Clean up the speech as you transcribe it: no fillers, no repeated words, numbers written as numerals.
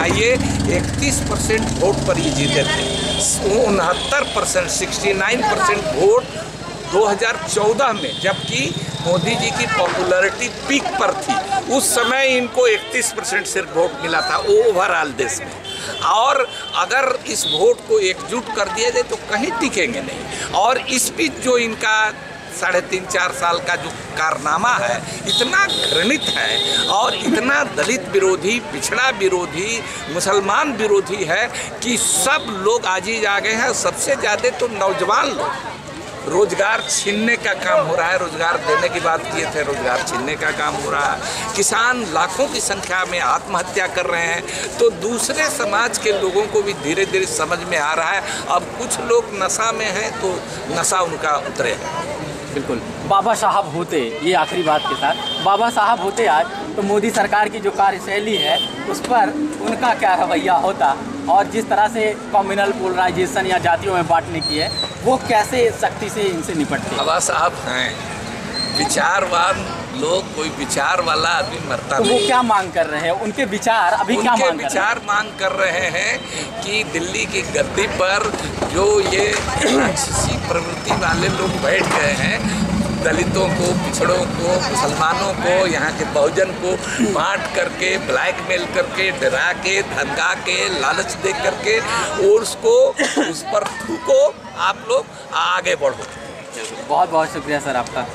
बनाइए 31% वोट पर ये जीते थे। 69% 69% वोट 2014 में जबकि मोदी जी की पॉपुलैरिटी पीक पर थी उस समय इनको 31% सिर्फ वोट मिला था ओवरऑल देश में। और अगर इस वोट को एकजुट कर दिया जाए तो कहीं टिकेंगे नहीं। और इस बीच जो इनका 3.5-4 साल का जो कारनामा है इतना घृणित है और इतना दलित विरोधी, पिछड़ा विरोधी, मुसलमान विरोधी है कि सब लोग आजीज आ गए हैं। सबसे ज़्यादा तो नौजवान लोग। रोजगार छीनने का काम हो रहा है, रोजगार देने की बात किए थे, रोजगार छीनने का काम हो रहा है। किसान लाखों की संख्या में आत्महत्या कर रहे हैं। तो दूसरे समाज के लोगों को भी धीरे धीरे समझ में आ रहा है। अब कुछ लोग नशा में हैं तो नशा उनका उतरे है। बिल्कुल। बाबा साहब होते, ये आखिरी बात के साथ, बाबा साहब होते आज तो मोदी सरकार की जो कार्यशैली है उस पर उनका क्या रवैया होता, और जिस तरह से कम्युनल पोलराइजेशन या जातियों में बांटने की है वो कैसे सख्ती से इनसे निपटते। बाबा साहब हैं विचारवान लोग, कोई विचार वाला आदमी मरता तो नहीं। वो क्या मांग कर रहे हैं, उनके विचार अभी क्या मांग विचार मांग कर रहे हैं कि दिल्ली की गद्दी पर जो ये राक्षसी प्रवृत्ति वाले लोग बैठ गए हैं, दलितों को, पिछड़ों को, मुसलमानों को, यहाँ के बहुजन को बांट करके, ब्लैकमेल करके, डरा के, धमका के, लालच दे करके, और उसको उस पर थूको, आप लोग आगे बढ़ो। बहुत बहुत शुक्रिया सर आपका।